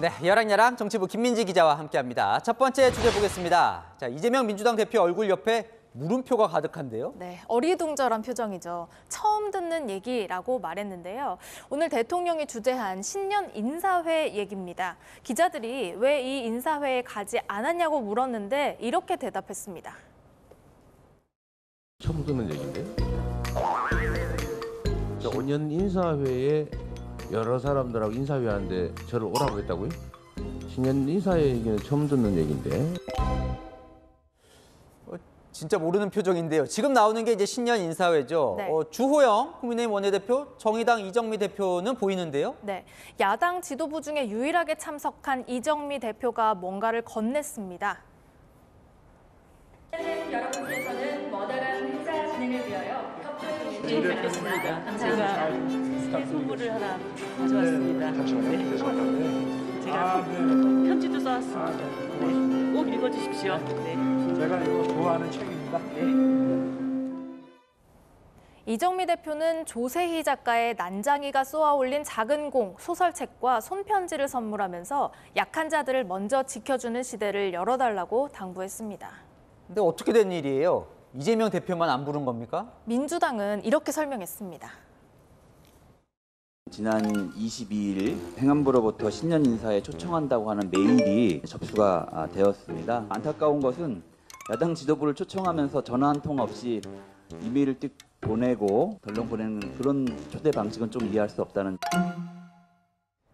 네, 여랑야랑 정치부 김민지 기자와 함께합니다. 첫 번째 주제 보겠습니다. 자, 이재명 민주당 대표 얼굴 옆에 물음표가 가득한데요. 네, 어리둥절한 표정이죠. 처음 듣는 얘기라고 말했는데요. 오늘 대통령이 주재한 신년 인사회 얘기입니다. 기자들이 왜 이 인사회에 가지 않았냐고 물었는데 이렇게 대답했습니다. 처음 듣는 얘기인데? 5년 인사회에 여러 사람들하고 인사회하는데 저를 오라고 했다고요? 신년 인사회 얘기는 처음 듣는 얘기인데. 진짜 모르는 표정인데요. 지금 나오는 게 이제 신년 인사회죠. 네. 주호영 국민의힘 원내대표, 정의당 이정미 대표는 보이는데요. 네, 야당 지도부 중에 유일하게 참석한 이정미 대표가 뭔가를 건넸습니다. 여러분께서는 머다란 행사 진행을 위하여 협조해 주시기 바랍니다. 감사합니다. 제가 선물을 하나 가져왔습니다. 잠시만요. 죄송합니다. 제가 편지도 써왔습니다. 네. 꼭 읽어주십시오. 네. 제가 이거 좋아하는 책입니다. 네. 이정미 대표는 조세희 작가의 난장이가 쏘아올린 작은 공 소설책과 손편지를 선물하면서 약한 자들을 먼저 지켜주는 시대를 열어달라고 당부했습니다. 근데 어떻게 된 일이에요? 이재명 대표만 안 부른 겁니까? 민주당은 이렇게 설명했습니다. 지난 22일 행안부로부터 신년 인사에 초청한다고 하는 메일이 접수가 되었습니다. 안타까운 것은 야당 지도부를 초청하면서 전화 한 통 없이 이메일을 띡 보내고 덜렁 보내는 그런 초대 방식은 좀 이해할 수 없다는.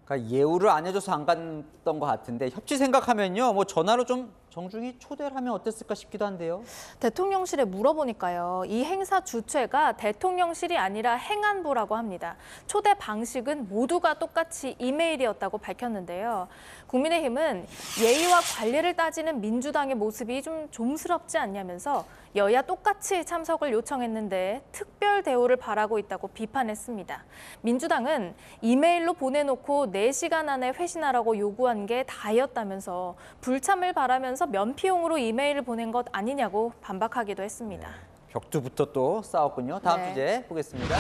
그러니까 예우를 안 해줘서 안 갔던 것 같은데 협치 생각하면요, 뭐 전화로 좀 정중히 초대를 하면 어땠을까 싶기도 한데요. 대통령실에 물어보니까요, 이 행사 주최가 대통령실이 아니라 행안부라고 합니다. 초대 방식은 모두가 똑같이 이메일이었다고 밝혔는데요. 국민의힘은 예의와 관례를 따지는 민주당의 모습이 좀 좀스럽지 않냐면서 여야 똑같이 참석을 요청했는데 특별 대우를 바라고 있다고 비판했습니다. 민주당은 이메일로 보내놓고 4시간 안에 회신하라고 요구한 게 다였다면서 불참을 바라면서 면피용으로 이메일을 보낸 것 아니냐고 반박하기도 했습니다. 네, 벽두부터 또 싸웠군요. 다음 네. 주제 보겠습니다.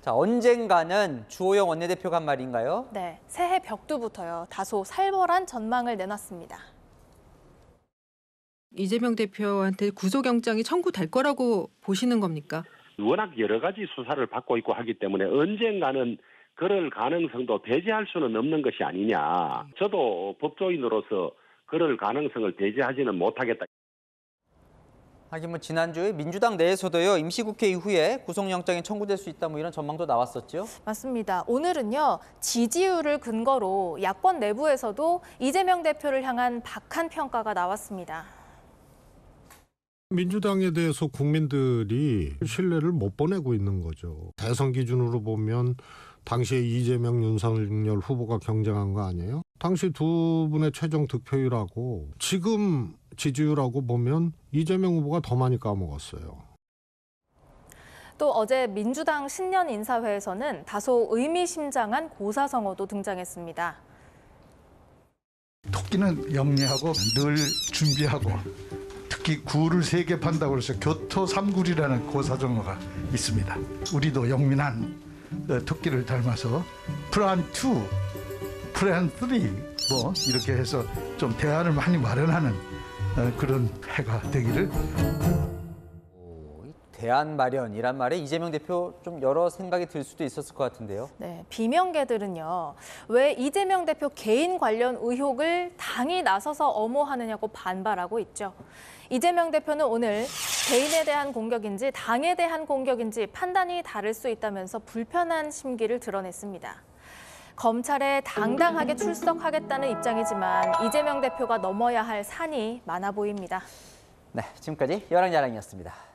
자, 언젠가는 주호영 원내대표가 한 말인가요? 네, 새해 벽두부터요. 다소 살벌한 전망을 내놨습니다. 이재명 대표한테 구속영장이 청구될 거라고 보시는 겁니까? 워낙 여러 가지 수사를 받고 있고 하기 때문에 언젠가는 그럴 가능성도 배제할 수는 없는 것이 아니냐. 저도 법조인으로서 그럴 가능성을 배제하지는 못하겠다. 하긴 뭐 지난주에 민주당 내에서도요, 임시국회 이후에 구속영장이 청구될 수 있다, 뭐 이런 전망도 나왔었죠. 맞습니다. 오늘은요, 지지율을 근거로 야권 내부에서도 이재명 대표를 향한 박한 평가가 나왔습니다. 민주당에 대해서 국민들이 신뢰를 못 보내고 있는 거죠. 대선 기준으로 보면 당시에 이재명, 윤석열 후보가 경쟁한 거 아니에요? 당시 두 분의 최종 득표율하고 지금 지지율하고 보면 이재명 후보가 더 많이 까먹었어요. 또 어제 민주당 신년 인사회에서는 다소 의미심장한 고사성어도 등장했습니다. 토끼는 영리하고 늘 준비하고 특히 구를 세 개 판다고 해서 교토 삼굴이라는 고사성어가 있습니다. 우리도 영민한 토끼를 닮아서 플랜 2, 플랜 3 뭐 이렇게 해서 좀 대안을 많이 마련하는 그런 해가 되기를. 대안 마련이란 말에 이재명 대표 좀 여러 생각이 들 수도 있었을 것 같은데요. 네, 비명계들은요, 왜 이재명 대표 개인 관련 의혹을 당이 나서서 엄호하느냐고 반발하고 있죠. 이재명 대표는 오늘 개인에 대한 공격인지 당에 대한 공격인지 판단이 다를 수 있다면서 불편한 심기를 드러냈습니다. 검찰에 당당하게 출석하겠다는 입장이지만 이재명 대표가 넘어야 할 산이 많아 보입니다. 네, 지금까지 여랑야랑이었습니다.